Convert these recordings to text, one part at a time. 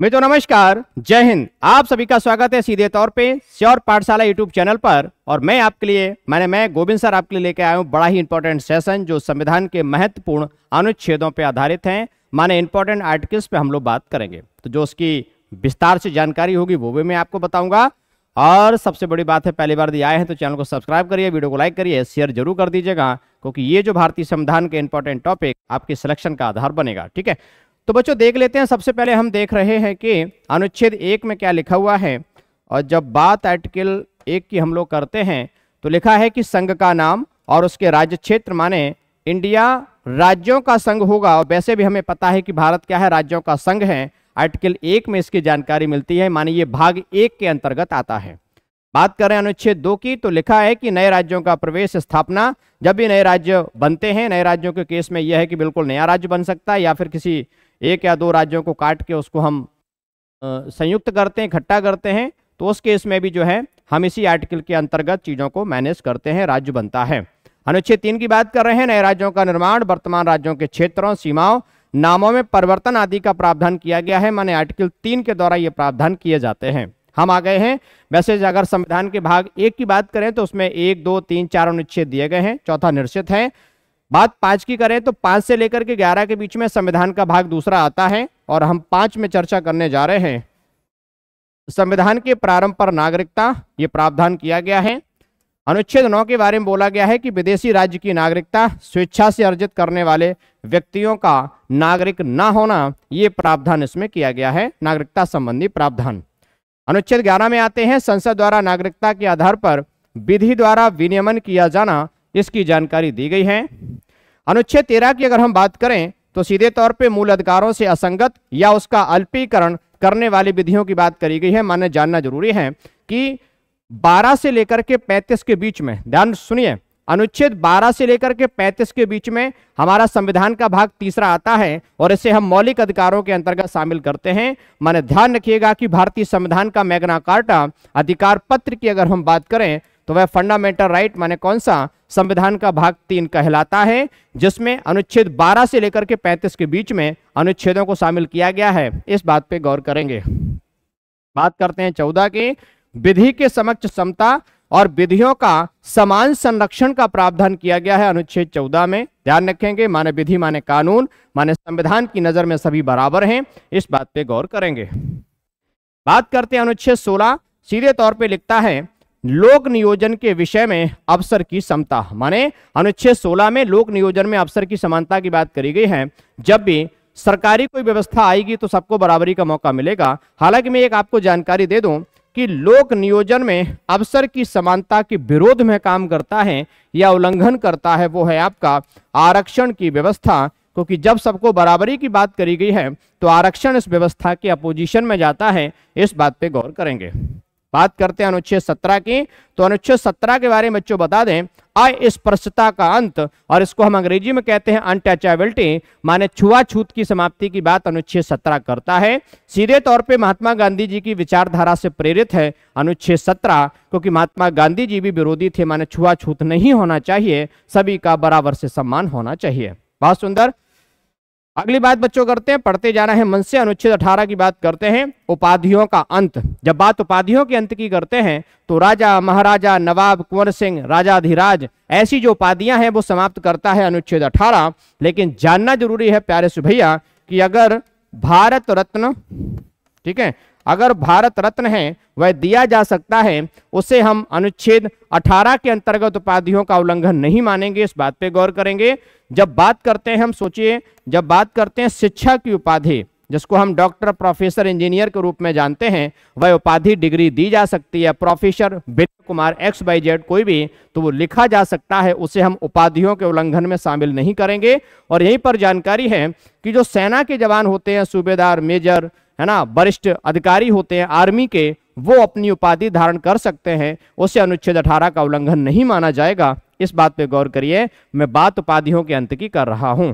मित्रों नमस्कार, जय हिंद। आप सभी का स्वागत है सीधे तौर पे श्योर पाठशाला यूट्यूब चैनल पर। और मैं आपके लिए मैं गोविंद सर आपके लिए लेके आया हूँ बड़ा ही इंपॉर्टेंट सेशन जो संविधान के महत्वपूर्ण अनुच्छेदों पे आधारित हैं, माने इंपॉर्टेंट आर्टिकल्स पे हम लोग बात करेंगे। तो जो उसकी विस्तार से जानकारी होगी वो भी मैं आपको बताऊंगा। और सबसे बड़ी बात है, पहली बार यदि आए हैं तो चैनल को सब्सक्राइब करिए, वीडियो को लाइक करिए, शेयर जरूर कर दीजिएगा, क्योंकि ये जो भारतीय संविधान के इंपॉर्टेंट टॉपिक आपके सिलेक्शन का आधार बनेगा। ठीक है, तो बच्चों देख लेते हैं। सबसे पहले हम देख रहे हैं कि अनुच्छेद 1 में क्या लिखा हुआ है। और जब बात आर्टिकल 1 की हम लोग करते हैं तो लिखा है कि संघ का नाम और उसके राज्य क्षेत्र, माने इंडिया राज्यों का संघ होगा। और वैसे भी हमें पता है कि भारत क्या है, राज्यों का संघ है। आर्टिकल 1 में इसकी जानकारी मिलती है, माने ये भाग 1 के अंतर्गत आता है। बात करें अनुच्छेद 2 की तो लिखा है कि नए राज्यों का प्रवेश, स्थापना। जब भी नए राज्य बनते हैं, नए राज्यों के केस में यह है कि बिल्कुल नया राज्य बन सकता है या फिर किसी एक या दो राज्यों को काट के उसको हम संयुक्त करते हैं, इकट्ठा करते हैं, तो उस केस में भी जो है हम इसी आर्टिकल के अंतर्गत चीज़ों को मैनेज करते हैं, राज्य बनता है। अनुच्छेद 3 की बात कर रहे हैं। नए राज्यों का निर्माण, वर्तमान राज्यों के क्षेत्रों, सीमाओं, नामों में परिवर्तन आदि का प्रावधान किया गया है, माने आर्टिकल 3 के द्वारा ये प्रावधान किए जाते हैं। हम आ गए हैं, वैसे अगर संविधान के भाग 1 की बात करें तो उसमें 1, 2, 3, 4 अनुच्छेद दिए गए हैं, चौथा निश्चित है। बात 5 की करें तो 5 से लेकर के 11 के बीच में संविधान का भाग दूसरा आता है और हम 5 में चर्चा करने जा रहे हैं। संविधान के प्रारंभ पर नागरिकता, ये प्रावधान किया गया है। अनुच्छेद 9 के बारे में बोला गया है कि विदेशी राज्य की नागरिकता स्वेच्छा से अर्जित करने वाले व्यक्तियों का नागरिक ना होना, ये प्रावधान इसमें किया गया है, नागरिकता संबंधी प्रावधान। अनुच्छेद 11 में आते हैं, संसद द्वारा नागरिकता के आधार पर विधि द्वारा विनियमन किया जाना, इसकी जानकारी दी गई है। अनुच्छेद 13 की अगर हम बात करें तो सीधे तौर पे मूल अधिकारों से असंगत या उसका अल्पीकरण करने वाली विधियों की बात करी गई है। माने जानना जरूरी है कि 12 से लेकर के 35 के बीच में, ध्यान सुनिए, अनुच्छेद 12 से लेकर के 35 के बीच में हमारा संविधान का भाग तीसरा आता है और इसे हम मौलिक अधिकारों के अंतर्गत शामिल करते हैं। माने ध्यान रखिएगा कि भारतीय संविधान का मैग्ना कार्टा, अधिकार पत्र की अगर हम बात करें तो वह फंडामेंटल राइट, माने कौन सा, संविधान का भाग 3 कहलाता है, जिसमें अनुच्छेद 12 से लेकर के 35 के बीच में अनुच्छेदों को शामिल किया गया है। इस बात पे गौर करेंगे। बात करते हैं 14 की, विधि के समक्ष समता और विधियों का समान संरक्षण का प्रावधान किया गया है अनुच्छेद 14 में। ध्यान रखेंगे, माने विधि माने कानून, माने संविधान की नजर में सभी बराबर हैं, इस बात पे गौर करेंगे। बात करते हैं अनुच्छेद 16, सीधे तौर पे लिखता है लोक नियोजन के विषय में अवसर की समता, माने अनुच्छेद 16 में लोक नियोजन में अवसर की समानता की बात करी गई है। जब भी सरकारी कोई व्यवस्था आएगी तो सबको बराबरी का मौका मिलेगा। हालांकि मैं एक आपको जानकारी दे दूं कि लोक नियोजन में अवसर की समानता के विरोध में काम करता है या उल्लंघन करता है वो है आपका आरक्षण की व्यवस्था, क्योंकि जब सबको बराबरी की बात करी गई है तो आरक्षण इस व्यवस्था के अपोजिशन में जाता है, इस बात पे गौर करेंगे। बात करते हैं अनुच्छेद 17 की, तो अनुच्छेद 17 के बारे में बच्चों बता दें, अस्पृश्यता का अंत, और इसको हम अंग्रेजी में कहते हैं अनटचेबिलिटी, माने छुआछूत की समाप्ति की बात अनुच्छेद 17 करता है। सीधे तौर पे महात्मा गांधी जी की विचारधारा से प्रेरित है अनुच्छेद 17, क्योंकि महात्मा गांधी जी भी विरोधी थे, माने छुआछूत नहीं होना चाहिए, सभी का बराबर से सम्मान होना चाहिए। बहुत सुंदर। अगली बात बच्चों करते हैं, पढ़ते जाना है मन से। अनुच्छेद 18 की बात करते हैं, उपाधियों का अंत। जब बात उपाधियों के अंत की करते हैं तो राजा, महाराजा, नवाब, कुंवर सिंह, राजाधिराज, ऐसी जो उपाधियां हैं वो समाप्त करता है अनुच्छेद 18। लेकिन जानना जरूरी है प्यारे से भैया कि अगर भारत रत्न, ठीक है, अगर भारत रत्न है वह दिया जा सकता है, उसे हम अनुच्छेद 18 के अंतर्गत उपाधियों का उल्लंघन नहीं मानेंगे, इस बात पे गौर करेंगे। जब बात करते हैं, हम सोचिए, जब बात करते हैं शिक्षा की उपाधि, जिसको हम डॉक्टर, प्रोफेसर, इंजीनियर के रूप में जानते हैं, वह उपाधि डिग्री दी जा सकती है। प्रोफेसर विनय कुमार XYZ कोई भी, तो वो लिखा जा सकता है, उसे हम उपाधियों के उल्लंघन में शामिल नहीं करेंगे। और यहीं पर जानकारी है कि जो सेना के जवान होते हैं, सूबेदार, मेजर, है ना, वरिष्ठ अधिकारी होते हैं आर्मी के, वो अपनी उपाधि धारण कर सकते हैं, उसे अनुच्छेद 18 का उल्लंघन नहीं माना जाएगा, इस बात पे गौर करिए। मैं बात उपाधियों के अंत की कर रहा हूं।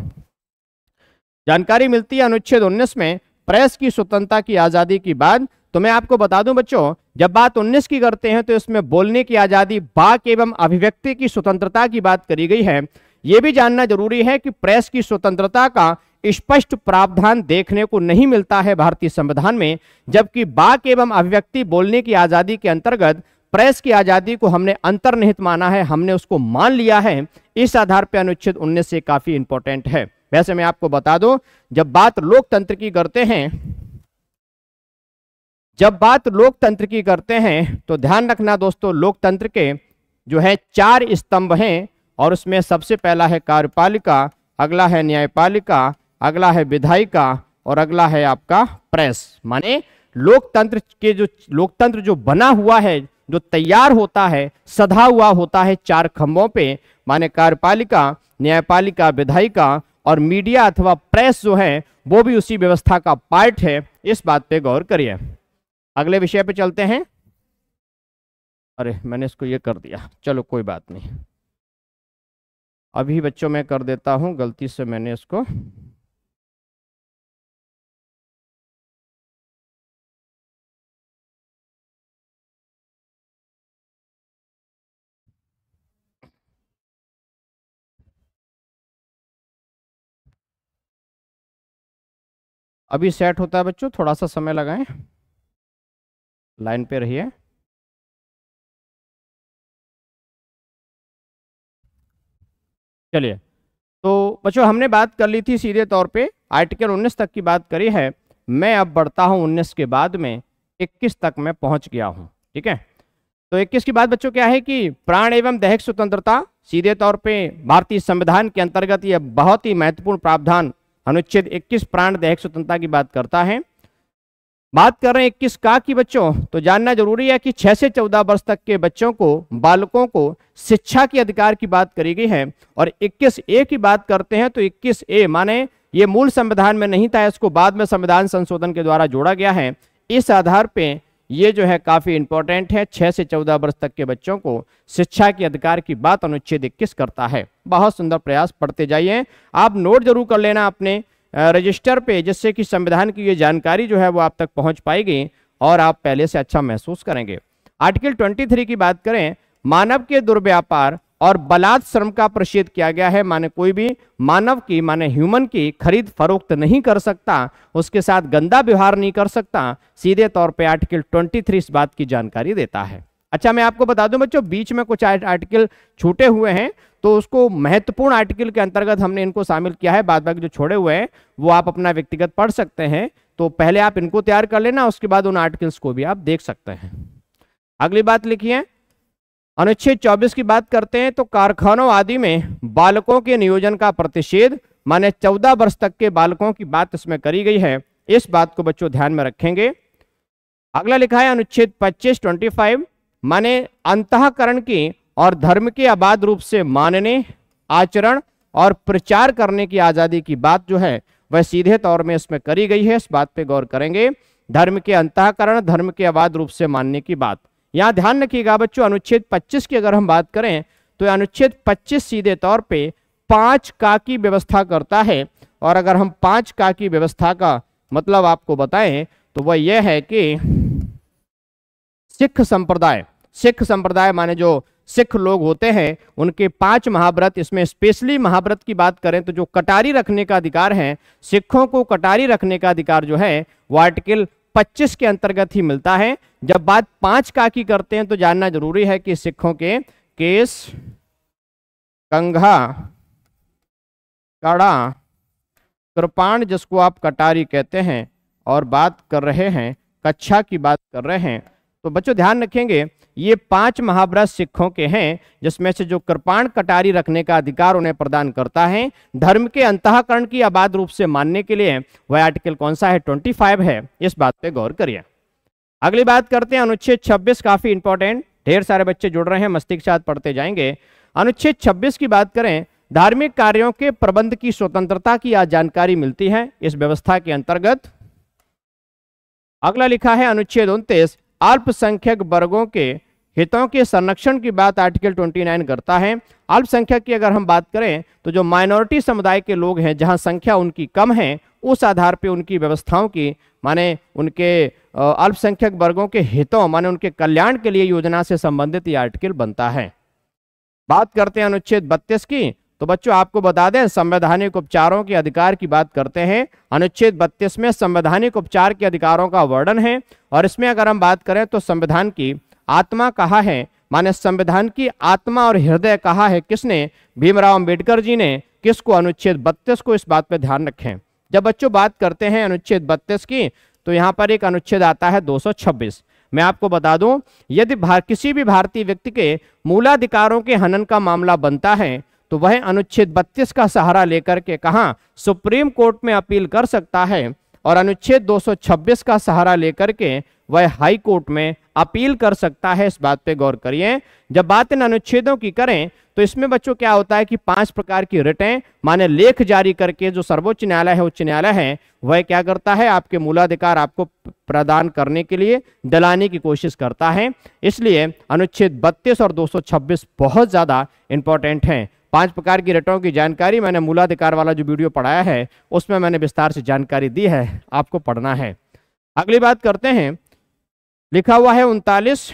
जानकारी मिलती है अनुच्छेद 19 में, प्रेस की स्वतंत्रता की आजादी की बात। तो मैं आपको बता दूं बच्चों, जब बात 19 की करते हैं तो इसमें बोलने की आजादी, वाक एवं अभिव्यक्ति की स्वतंत्रता की बात करी गई है। यह भी जानना जरूरी है कि प्रेस की स्वतंत्रता का स्पष्ट प्रावधान देखने को नहीं मिलता है भारतीय संविधान में, जबकि वाक एवं अभिव्यक्ति बोलने की आज़ादी के अंतर्गत प्रेस की आज़ादी को हमने अंतर्निहित माना है, हमने उसको मान लिया है। इस आधार पर अनुच्छेद 19 से काफ़ी इंपॉर्टेंट है। वैसे मैं आपको बता दूं, जब बात लोकतंत्र की करते हैं तो ध्यान रखना दोस्तों, लोकतंत्र के जो है 4 स्तंभ हैं और उसमें सबसे पहला है कार्यपालिका, अगला है न्यायपालिका, अगला है विधायिका और अगला है आपका प्रेस। माने लोकतंत्र जो बना हुआ है, जो तैयार होता है, सधा हुआ होता है 4 खंभों पे, माने कार्यपालिका, न्यायपालिका, विधायिका और मीडिया अथवा प्रेस जो है वो भी उसी व्यवस्था का पार्ट है। इस बात पे गौर करिए। अगले विषय पे चलते हैं। अरे मैंने इसको ये कर दिया, चलो कोई बात नहीं, अभी बच्चों मैं कर देता हूँ, गलती से मैंने इसको अभी सेट होता है। बच्चों थोड़ा सा समय लगाएं, लाइन पे रहिए। चलिए तो बच्चों हमने बात कर ली थी सीधे तौर पे, आर्टिकल 19 तक की बात करी है। मैं अब बढ़ता हूं 19 के बाद में 21 तक मैं पहुंच गया हूं, ठीक है। तो 21 की बात बच्चों क्या है कि प्राण एवं दैहिक स्वतंत्रता, सीधे तौर पे भारतीय संविधान के अंतर्गत यह बहुत ही महत्वपूर्ण प्रावधान अनुच्छेद 21 प्राण दैहिक स्वतंत्रता की बात करता है। बात कर रहे हैं 21 का कि बच्चों तो जानना जरूरी है कि 6 से 14 वर्ष तक के बच्चों को, बालकों को शिक्षा के अधिकार की बात करी गई है। और 21A की बात करते हैं तो 21A माने ये मूल संविधान में नहीं था, इसको बाद में संविधान संशोधन के द्वारा जोड़ा गया है। इस आधार पे ये जो है काफ़ी इंपॉर्टेंट है, 6 से 14 वर्ष तक के बच्चों को शिक्षा के अधिकार की बात अनुच्छेद 21 करता है। बहुत सुंदर प्रयास, पढ़ते जाइए। आप नोट जरूर कर लेना अपने रजिस्टर पे, जिससे कि संविधान की ये जानकारी जो है वो आप तक पहुंच पाएगी और आप पहले से अच्छा महसूस करेंगे। आर्टिकल 23 की बात करें, मानव के दुर्व्यापार और बलात् श्रम का प्रतिषेध किया गया है। माने कोई भी मानव की, माने ह्यूमन की खरीद फरोख्त नहीं कर सकता, उसके साथ गंदा व्यवहार नहीं कर सकता। सीधे तौर पे आर्टिकल 23 इस बात की जानकारी देता है। अच्छा मैं आपको बता दूं बच्चों, बीच में कुछ आर्टिकल छूटे हुए हैं तो उसको महत्वपूर्ण आर्टिकल के अंतर्गत हमने इनको शामिल किया है। बाद बाकी जो छोड़े हुए हैं वो आप अपना व्यक्तिगत पढ़ सकते हैं। तो पहले आप इनको तैयार कर लेना, उसके बाद उन आर्टिकल्स को भी आप देख सकते हैं। अगली बात लिखिए, अनुच्छेद 24 की बात करते हैं तो कारखानों आदि में बालकों के नियोजन का प्रतिषेध, माने 14 वर्ष तक के बालकों की बात इसमें करी गई है। इस बात को बच्चों ध्यान में रखेंगे। अगला लिखा है अनुच्छेद 25 माने अंतःकरण की और धर्म के अबाध रूप से मानने, आचरण और प्रचार करने की आज़ादी की बात जो है वह सीधे तौर में इसमें करी गई है। इस बात पर गौर करेंगे, धर्म के अंतःकरण, धर्म के अबाध रूप से मानने की बात। यहाँ ध्यान रखिएगा बच्चों, अनुच्छेद 25 की अगर हम बात करें तो अनुच्छेद 25 सीधे तौर पे 5K की व्यवस्था करता है। और अगर हम 5K की व्यवस्था का मतलब आपको बताएं तो वह यह है कि सिख संप्रदाय माने जो सिख लोग होते हैं उनके 5 महाव्रत, इसमें स्पेशली महाव्रत की बात करें तो जो कटारी रखने का अधिकार है, सिखों को कटारी रखने का अधिकार जो है वो आर्टिकल 25 के अंतर्गत ही मिलता है। जब बात 5K की करते हैं तो जानना जरूरी है कि सिखों के केस, कंघा, कड़ा, कृपाण जिसको आप कटारी कहते हैं, और बात कर रहे हैं कच्छा की बात कर रहे हैं। तो बच्चों ध्यान रखेंगे, ये 5 महाव्रत सिखों के हैं, जिसमें से जो कृपाण कटारी रखने का अधिकार उन्हें प्रदान करता है। धर्म के अंतःकरण की अबाध रूप से मानने के लिए वह आर्टिकल कौन सा है, 25 है। इस बात पे गौर करिए। अगली बात करते हैं अनुच्छेद 26, काफी इंपॉर्टेंट, ढेर सारे बच्चे जुड़ रहे हैं, मस्तिष्क के साथ पढ़ते जाएंगे। अनुच्छेद 26 की बात करें, धार्मिक कार्यों के प्रबंध की स्वतंत्रता की आज जानकारी मिलती है इस व्यवस्था के अंतर्गत। अगला लिखा है अनुच्छेद 29, अल्पसंख्यक वर्गों के हितों के संरक्षण की बात आर्टिकल 29 करता है। अल्पसंख्यक की अगर हम बात करें तो जो माइनॉरिटी समुदाय के लोग हैं, जहां संख्या उनकी कम है, उस आधार पे उनकी व्यवस्थाओं की, माने उनके अल्पसंख्यक वर्गों के हितों, माने उनके कल्याण के लिए योजना से संबंधित ये आर्टिकल बनता है। बात करते हैं अनुच्छेद 32 की तो बच्चों आपको बता दें, संवैधानिक उपचारों के अधिकार की बात करते हैं। अनुच्छेद 32 में संवैधानिक उपचार के अधिकारों का वर्णन है और इसमें अगर हम बात करें तो संविधान की आत्मा कहाँ है, माने संविधान की आत्मा और हृदय कहाँ है, किसने? भीमराव अंबेडकर जी ने। किसको? अनुच्छेद 32 को। इस बात पर ध्यान रखें। जब बच्चों बात करते हैं अनुच्छेद 32 की, तो यहाँ पर एक अनुच्छेद आता है 226। मैं आपको बता दूं, यदि किसी भी भारतीय व्यक्ति के मूलाधिकारों के हनन का मामला बनता है तो वह अनुच्छेद 32 का सहारा लेकर के कहाँ? सुप्रीम कोर्ट में अपील कर सकता है और अनुच्छेद 226 का सहारा लेकर के वह हाई कोर्ट में अपील कर सकता है। इस बात पे गौर करिए। जब बात इन अनुच्छेदों की करें तो इसमें बच्चों क्या होता है कि 5 प्रकार की रिटें, माने लेख जारी करके जो सर्वोच्च न्यायालय है, उच्च न्यायालय है, वह क्या करता है? आपके मूलाधिकार आपको प्रदान करने के लिए दिलाने की कोशिश करता है। इसलिए अनुच्छेद 32 और 226 बहुत ज्यादा इंपॉर्टेंट हैं। 5 प्रकार की रिटों की जानकारी मैंने मूलाधिकार वाला जो वीडियो पढ़ाया है उसमें मैंने विस्तार से जानकारी दी है, आपको पढ़ना है। अगली बात करते हैं, लिखा हुआ है 39।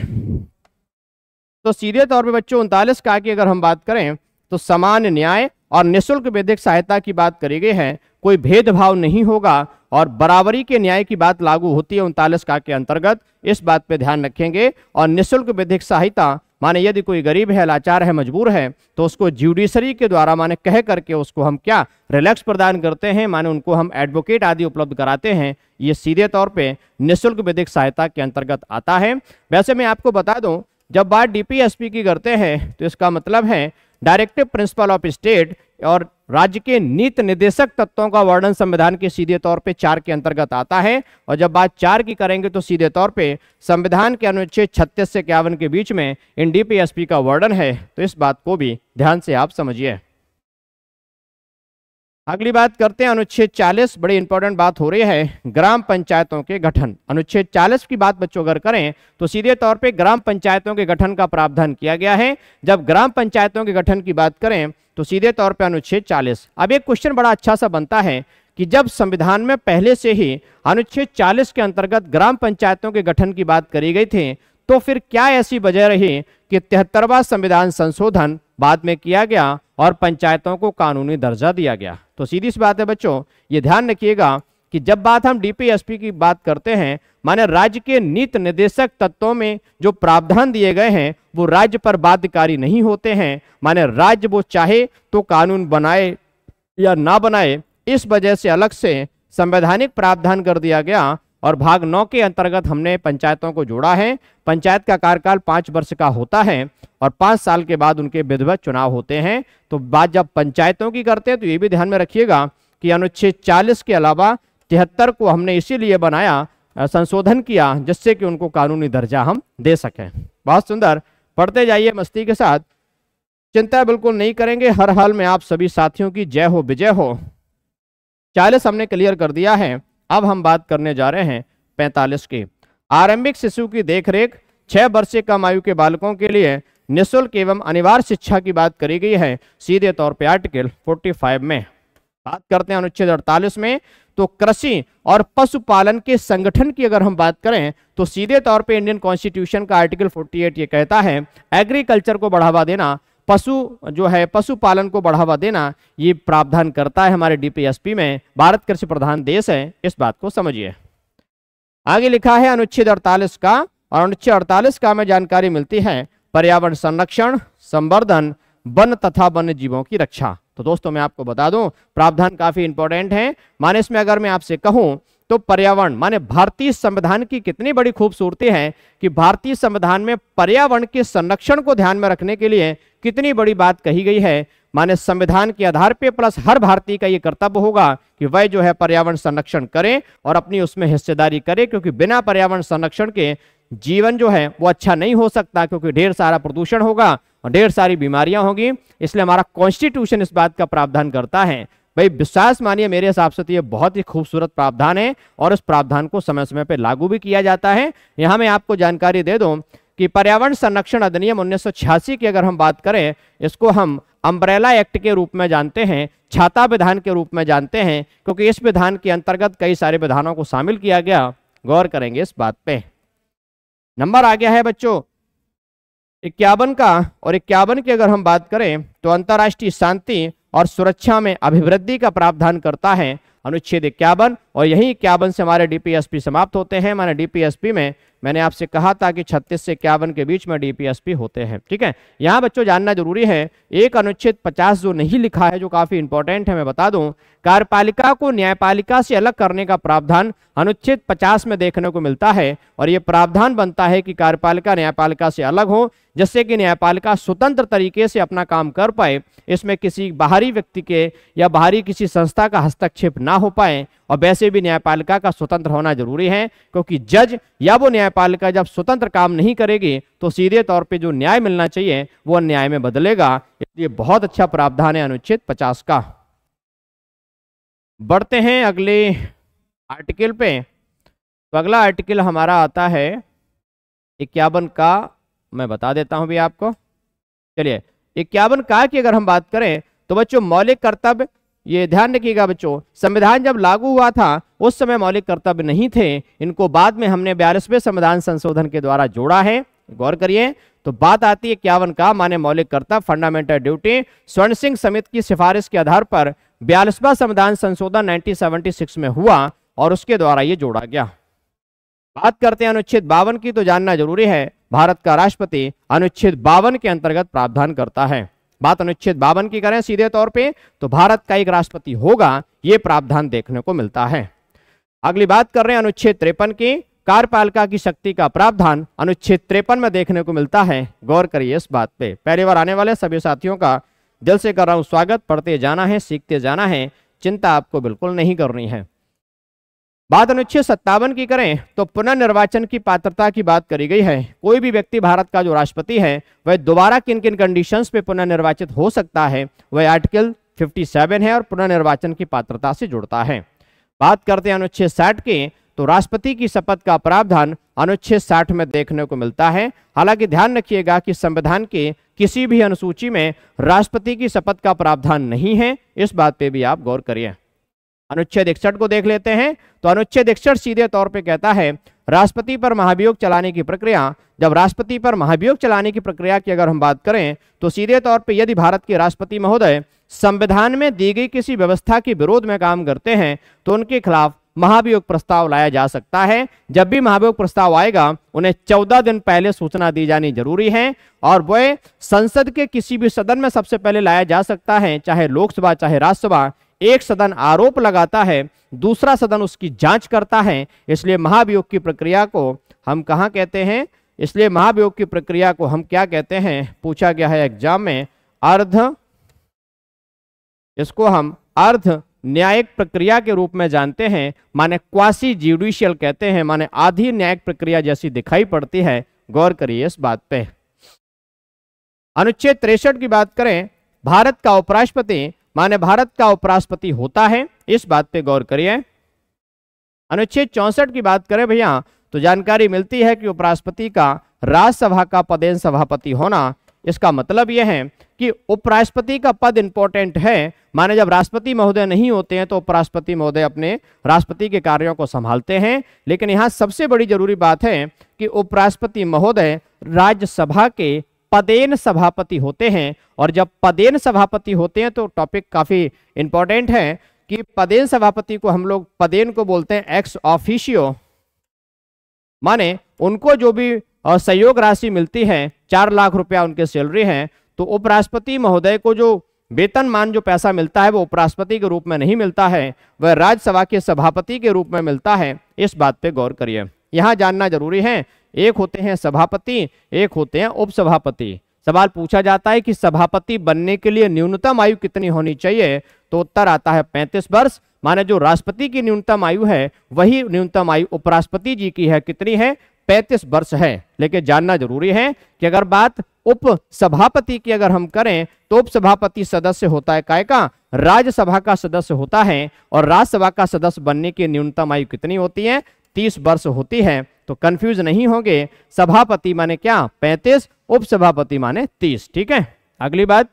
तो सीधे तौर पे बच्चों 39 का की अगर हम बात करें तो समान न्याय और निःशुल्क वैदिक सहायता की बात करी गई है, कोई भेदभाव नहीं होगा और बराबरी के न्याय की बात लागू होती है 39 का के अंतर्गत। इस बात पे ध्यान रखेंगे। और निःशुल्क वैदिक सहायता माने यदि कोई गरीब है, लाचार है, मजबूर है, तो उसको ज्यूडिशरी के द्वारा माने कह करके उसको हम क्या? रिलैक्स प्रदान करते हैं, माने उनको हम एडवोकेट आदि उपलब्ध कराते हैं। ये सीधे तौर पे निःशुल्क वैदिक सहायता के अंतर्गत आता है। वैसे मैं आपको बता दूं, जब बात डीपीएसपी की करते हैं तो इसका मतलब है डायरेक्टिव प्रिंसिपल ऑफ स्टेट और राज्य के नीति निर्देशक तत्वों का वर्णन संविधान के सीधे तौर पे 4 के अंतर्गत आता है। और जब बात 4 की करेंगे तो सीधे तौर पे संविधान के अनुच्छेद 36 से 51 के बीच में इन डीपीएसपी का वर्णन है, तो इस बात को भी ध्यान से आप समझिए। अगली बात करते हैं अनुच्छेद 40। बड़ी इंपॉर्टेंट बात हो रही है, ग्राम पंचायतों के गठन। अनुच्छेद 40 की बात बच्चों अगर करें तो सीधे तौर पे ग्राम पंचायतों के गठन का प्रावधान किया गया है। जब ग्राम पंचायतों के गठन की बात करें तो सीधे तौर पे अनुच्छेद 40। अब एक क्वेश्चन बड़ा अच्छा सा बनता है कि जब संविधान में पहले से ही अनुच्छेद 40 के अंतर्गत ग्राम पंचायतों के गठन की बात करी गई थी, तो फिर क्या ऐसी वजह रही कि 73वां संविधान संशोधन बाद में किया गया और पंचायतों को कानूनी दर्जा दिया गया? तो सीधी सी बात है बच्चों, ये ध्यान रखिएगा कि जब बात हम डीपीएसपी की बात करते हैं, माने राज्य के नीति निर्देशक तत्वों में जो प्रावधान दिए गए हैं वो राज्य पर बाध्यकारी नहीं होते हैं, माने राज्य वो चाहे तो कानून बनाए या ना बनाए। इस वजह से अलग से संवैधानिक प्रावधान कर दिया गया और भाग 9 के अंतर्गत हमने पंचायतों को जोड़ा है। पंचायत का कार्यकाल 5 वर्ष का होता है और 5 साल के बाद उनके विधिवत चुनाव होते हैं। तो बात जब पंचायतों की करते हैं तो ये भी ध्यान में रखिएगा कि अनुच्छेद 40 के अलावा 73 को हमने इसीलिए बनाया, संशोधन किया, जिससे कि उनको कानूनी दर्जा हम दे सकें। बहुत सुंदर, पढ़ते जाइए मस्ती के साथ, चिंता बिल्कुल नहीं करेंगे। हर हाल में आप सभी साथियों की जय हो, विजय हो। 40 हमने क्लियर कर दिया है। अब हम बात करने जा रहे हैं 45 की। आरंभिक शिशु की देखरेख, 6 वर्ष से कम आयु के बालकों के लिए निःशुल्क एवं अनिवार्य शिक्षा की बात करी गई है, सीधे तौर पे आर्टिकल 45 में। बात करते हैं अनुच्छेद 48 में। तो कृषि और पशुपालन के संगठन की अगर हम बात करें तो सीधे तौर पे इंडियन कॉन्स्टिट्यूशन का आर्टिकल 48 ये कहता है एग्रीकल्चर को बढ़ावा देना, पशु जो है पशुपालन को बढ़ावा देना, ये प्रावधान करता है हमारे डीपीएसपी में। भारत कृषि प्रधान देश है, इस बात को समझिए। आगे लिखा है अनुच्छेद 48 का, और अनुच्छेद 48 का में जानकारी मिलती है पर्यावरण संरक्षण, संवर्धन, वन तथा वन्य जीवों की रक्षा। तो दोस्तों मैं आपको बता दूं, प्रावधान काफी इंपॉर्टेंट है। माने इसमें अगर मैं आपसे कहूं तो पर्यावरण, माने भारतीय संविधान की कितनी बड़ी खूबसूरती है कि भारतीय संविधान में पर्यावरण के संरक्षण को ध्यान में रखने के लिए कितनी बड़ी बात कही गई है। माने संविधान के आधार पे प्लस हर भारतीय का ये कर्तव्य होगा कि वह जो है पर्यावरण संरक्षण करें और अपनी उसमें हिस्सेदारी करे, क्योंकि बिना पर्यावरण संरक्षण के जीवन जो है वो अच्छा नहीं हो सकता, क्योंकि ढेर सारा प्रदूषण होगा और ढेर सारी बीमारियां होंगी। इसलिए हमारा कॉन्स्टिट्यूशन इस बात का प्रावधान करता है। भाई विश्वास मानिए, मेरे हिसाब से तो ये बहुत ही खूबसूरत प्रावधान है और उस प्रावधान को समय समय पर लागू भी किया जाता है। यहाँ मैं आपको जानकारी दे दूं कि पर्यावरण संरक्षण अधिनियम 1986 की अगर हम बात करें, इसको हम अम्ब्रेला एक्ट के रूप में जानते हैं, छाता विधान के रूप में जानते हैं, क्योंकि इस विधान के अंतर्गत कई सारे विधानों को शामिल किया गया। गौर करेंगे इस बात पे। नंबर आ गया है बच्चों 51 का, और 51 की अगर हम बात करें तो अंतर्राष्ट्रीय शांति और सुरक्षा में अभिवृद्धि का प्रावधान करता है अनुच्छेद 51। और यही 51 से हमारे डीपीएसपी समाप्त होते हैं। माने डीपीएसपी में मैंने आपसे कहा था कि 36 से 51 के बीच में डीपीएसपी होते हैं। ठीक है, यहाँ बच्चों जानना जरूरी है, एक अनुच्छेद 50 जो नहीं लिखा है, जो काफी इंपॉर्टेंट है, मैं बता दूं, कार्यपालिका को न्यायपालिका से अलग करने का प्रावधान अनुच्छेद 50 में देखने को मिलता है। और ये प्रावधान बनता है कि कार्यपालिका न्यायपालिका से अलग हो, जिससे कि न्यायपालिका स्वतंत्र तरीके से अपना काम कर पाए, इसमें किसी बाहरी व्यक्ति के या बाहरी किसी संस्था का हस्तक्षेप ना हो पाए। और वैसे भी न्यायपालिका का स्वतंत्र होना जरूरी है, क्योंकि जज या वो न्यायपालिका जब स्वतंत्र काम नहीं करेगी तो सीधे तौर पे जो न्याय मिलना चाहिए वो अन्याय में बदलेगा। इसलिए बहुत अच्छा प्रावधान है अनुच्छेद 50 का। बढ़ते हैं अगले आर्टिकल पे। तो अगला आर्टिकल हमारा आता है 51 का, मैं बता देता हूं भी आपको। चलिए 51 का की अगर हम बात करें तो बच्चों मौलिक कर्तव्य, ये ध्यान रखिएगा बच्चों, संविधान जब लागू हुआ था उस समय मौलिक कर्तव्य नहीं थे, इनको बाद में हमने 42वें संविधान संशोधन के द्वारा जोड़ा है। गौर करिए, तो बात आती है 51 का, माने मौलिक कर्तव्य फंडामेंटल ड्यूटी। स्वर्ण सिंह समिति की सिफारिश के आधार पर 42वां संविधान संशोधन 1976 में हुआ और उसके द्वारा ये जोड़ा गया। बात करते हैं अनुच्छेद 52 की, तो जानना जरूरी है भारत का राष्ट्रपति अनुच्छेद 52 के अंतर्गत प्रावधान करता है। बात अनुच्छेद 52 की करें सीधे तौर पे तो भारत का एक राष्ट्रपति होगा, ये प्रावधान देखने को मिलता है। अगली बात कर रहे हैं अनुच्छेद 53 की, कार्यपालिका की शक्ति का प्रावधान अनुच्छेद 53 में देखने को मिलता है। गौर करिए इस बात पे। पहली बार आने वाले सभी साथियों का दिल से कर रहा हूँ स्वागत। पढ़ते जाना है, सीखते जाना है, चिंता आपको बिल्कुल नहीं करनी है। बात अनुच्छेद 57 की करें तो पुनर्निर्वाचन की पात्रता की बात करी गई है। कोई भी व्यक्ति भारत का जो राष्ट्रपति है वह दोबारा किन किन कंडीशंस पे पुनर्निर्वाचित हो सकता है, वह आर्टिकल 57 है और पुनर्निर्वाचन की पात्रता से जुड़ता है। बात करते हैं अनुच्छेद 60 के, तो राष्ट्रपति की शपथ का प्रावधान अनुच्छेद 60 में देखने को मिलता है। हालांकि ध्यान रखिएगा कि संविधान के किसी भी अनुसूची में राष्ट्रपति की शपथ का प्रावधान नहीं है, इस बात पे भी आप गौर करिए। अनुच्छेद 61 को देख लेते हैं तो अनुच्छेद 61 सीधे तौर पे कहता है राष्ट्रपति पर महाभियोग चलाने की प्रक्रिया। जब राष्ट्रपति पर महाभियोग चलाने की प्रक्रिया की अगर हम बात करें तो सीधे तौर पे यदि भारत के राष्ट्रपति महोदय संविधान में दी गई किसी व्यवस्था के विरोध में काम करते हैं तो उनके खिलाफ महाभियोग प्रस्ताव लाया जा सकता है। जब भी महाभियोग प्रस्ताव आएगा उन्हें 14 दिन पहले सूचना दी जानी जरूरी है और वह संसद के किसी भी सदन में सबसे पहले लाया जा सकता है, चाहे लोकसभा चाहे राज्यसभा। एक सदन आरोप लगाता है, दूसरा सदन उसकी जांच करता है, इसलिए महाभियोग की प्रक्रिया को हम कहाँ कहते हैं, इसलिए महाभियोग की प्रक्रिया को हम क्या कहते हैं, पूछा गया है एग्जाम में, इसको हम अर्ध न्यायिक प्रक्रिया के रूप में जानते हैं, माने क्वासी ज्यूडिशियल कहते हैं, माने आधी न्यायिक प्रक्रिया जैसी दिखाई पड़ती है। गौर करिए इस बात पे। अनुच्छेद 63 की बात करें, भारत का उपराष्ट्रपति माने भारत का उपराष्ट्रपति होता है, इस बात पे गौर करिए। अनुच्छेद 64 की बात करें भैया तो जानकारी मिलती है कि उपराष्ट्रपति का राज्यसभा का पदेन सभापति होना, इसका मतलब यह है कि उपराष्ट्रपति का पद इंपॉर्टेंट है, माने जब राष्ट्रपति महोदय नहीं होते हैं तो उपराष्ट्रपति महोदय अपने राष्ट्रपति के कार्यों को संभालते हैं। लेकिन यहाँ सबसे बड़ी जरूरी बात है कि उपराष्ट्रपति महोदय राज्यसभा के पदेन सभापति होते हैं, और जब पदेन सभापति होते हैं तो टॉपिक काफी इंपॉर्टेंट है कि पदेन सभापति को हम लोग पदेन को बोलते हैं एक्स ऑफिशियो, माने उनको जो भी सहयोग राशि मिलती है, 4 लाख रुपया उनके सैलरी है, तो उपराष्ट्रपति महोदय को जो वेतनमान जो पैसा मिलता है वो उपराष्ट्रपति के रूप में नहीं मिलता है, वह राज्यसभा के सभापति के रूप में मिलता है। इस बात पे गौर करिए। यहाँ जानना जरूरी है, एक होते हैं सभापति, एक होते हैं उपसभापति। सवाल पूछा जाता है कि सभापति बनने के लिए न्यूनतम आयु कितनी होनी चाहिए, तो उत्तर आता है 35 वर्ष, माने जो राष्ट्रपति की न्यूनतम आयु है वही न्यूनतम आयु उपराष्ट्रपति जी की है, कितनी है, 35 वर्ष है। लेकिन जानना जरूरी है कि अगर बात उपसभापति की अगर हम करें तो उपसभापति सदस्य होता है काय का, राज्यसभा का सदस्य होता है, और राज्यसभा का सदस्य बनने की न्यूनतम आयु कितनी होती है, 30 वर्ष होती है। तो कंफ्यूज नहीं होंगे, सभापति माने क्या 35, उपसभापति माने 30। ठीक है, अगली बात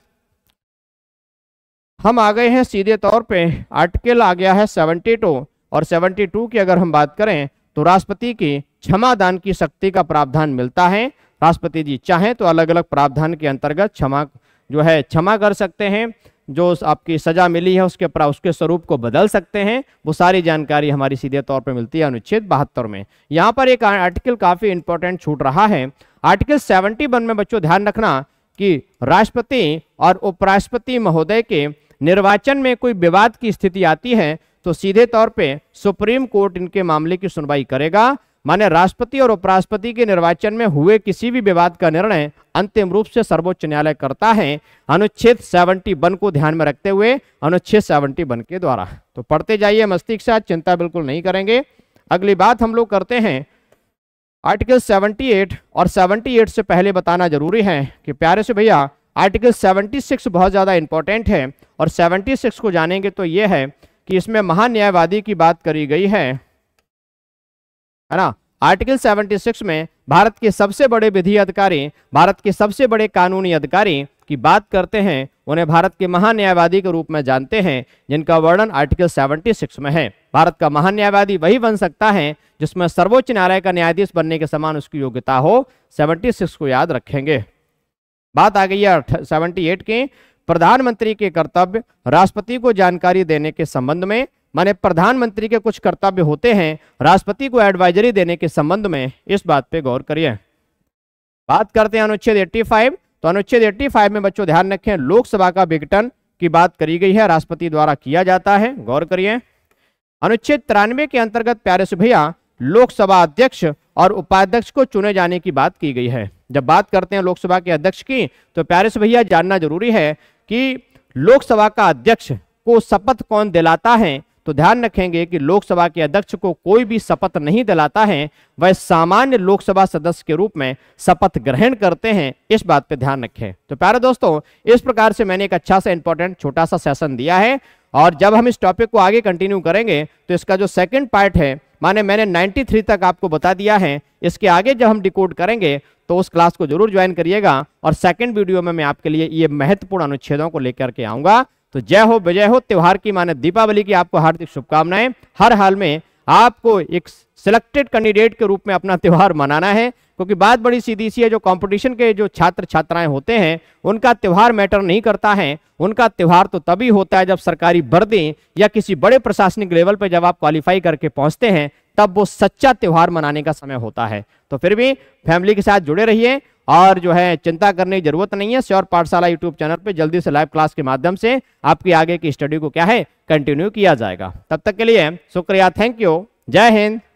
हम आ गए हैं सीधे तौर पे आर्टिकल आ गया है 72, और 72 की अगर हम बात करें तो राष्ट्रपति की क्षमादान की शक्ति का प्रावधान मिलता है। राष्ट्रपति जी चाहे तो अलग अलग प्रावधान के अंतर्गत क्षमा कर सकते हैं। जो आपकी सजा मिली है उसके अपराध उसके स्वरूप को बदल सकते हैं, वो सारी जानकारी हमारी सीधे तौर पर मिलती है अनुच्छेद 72 में। यहाँ पर एक आर्टिकल काफ़ी इंपॉर्टेंट छूट रहा है, आर्टिकल 71 में बच्चों ध्यान रखना कि राष्ट्रपति और उपराष्ट्रपति महोदय के निर्वाचन में कोई विवाद की स्थिति आती है तो सीधे तौर पे सुप्रीम कोर्ट इनके मामले की सुनवाई करेगा। माने राष्ट्रपति और उपराष्ट्रपति के निर्वाचन में हुए किसी भी विवाद का निर्णय अंतिम रूप से सर्वोच्च न्यायालय करता है, अनुच्छेद 71 को ध्यान में रखते हुए, अनुच्छेद 71 के द्वारा। तो पढ़ते जाइए मस्तिष्क से, चिंता बिल्कुल नहीं करेंगे। अगली बात हम लोग करते हैं आर्टिकल 78 और 78 से पहले बताना जरूरी है कि प्यारे से भैया आर्टिकल 76 बहुत ज़्यादा इंपॉर्टेंट है और 76 को जानेंगे तो ये है कि इसमें महान्यायवादी की बात करी गई है ना। आर्टिकल 76 में भारत के सबसे बड़े विधि अधिकारी, भारत के सबसे बड़े कानूनी अधिकारी की बात करते हैं, उन्हें भारत के महान्यायवादी के रूप में जानते हैं, जिनका वर्णन आर्टिकल 76 में है। भारत का महान्यायवादी वही बन सकता है जिसमें सर्वोच्च न्यायालय का न्यायाधीश बनने के समान उसकी योग्यता हो। 76 को याद रखेंगे। बात आ गई है 78 की, प्रधानमंत्री के कर्तव्य राष्ट्रपति को जानकारी देने के संबंध में। माने प्रधानमंत्री के कुछ कर्तव्य होते हैं राष्ट्रपति को एडवाइजरी देने के संबंध में, इस बात पर गौर करिए। बात करते हैं अनुच्छेद 85, तो अनुच्छेद 85 में बच्चों ध्यान रखें लोकसभा का विघटन की बात करी गई है, राष्ट्रपति द्वारा किया जाता है, गौर करिए। अनुच्छेद 93 के अंतर्गत प्यारे से भैया लोकसभा अध्यक्ष और उपाध्यक्ष को चुने जाने की बात की गई है। जब बात करते हैं लोकसभा के अध्यक्ष की तो प्यारे से भैया जानना जरूरी है कि लोकसभा का अध्यक्ष को शपथ कौन दिलाता है। तो ध्यान रखेंगे कि लोकसभा के अध्यक्ष को कोई भी शपथ नहीं दिलाता है, वह सामान्य लोकसभा सदस्य के रूप में शपथ ग्रहण करते हैं, इस बात पे ध्यान रखें। तो प्यारे दोस्तों इस प्रकार से मैंने एक अच्छा सा इंपॉर्टेंट छोटा सा सेशन दिया है और जब हम इस टॉपिक को आगे कंटिन्यू करेंगे तो इसका जो सेकंड पार्ट है, माने मैंने 93 तक आपको बता दिया है, इसके आगे जब हम डिकोड करेंगे तो उस क्लास को जरूर ज्वाइन करिएगा और सेकंड वीडियो में मैं आपके लिए ये महत्वपूर्ण अनुच्छेदों को लेकर के आऊँगा। तो जय हो विजय हो, त्योहार की माने दीपावली की आपको हार्दिक शुभकामनाएं। हर हाल में आपको एक सिलेक्टेड कैंडिडेट के रूप में अपना त्यौहार मनाना है, क्योंकि बात बड़ी सीधी सी है, जो कंपटीशन के जो छात्र छात्राएं होते हैं उनका त्यौहार मैटर नहीं करता है। उनका त्यौहार तो तभी होता है जब सरकारी वर्दी या किसी बड़े प्रशासनिक लेवल पर जब आप क्वालिफाई करके पहुंचते हैं, तब वो सच्चा त्यौहार मनाने का समय होता है। तो फिर भी फैमिली के साथ जुड़े रहिए और जो है चिंता करने की जरूरत नहीं है। SURE पाठशाला यूट्यूब चैनल पे जल्दी से लाइव क्लास के माध्यम से आपकी आगे की स्टडी को क्या है कंटिन्यू किया जाएगा। तब तक के लिए शुक्रिया, थैंक यू, जय हिंद।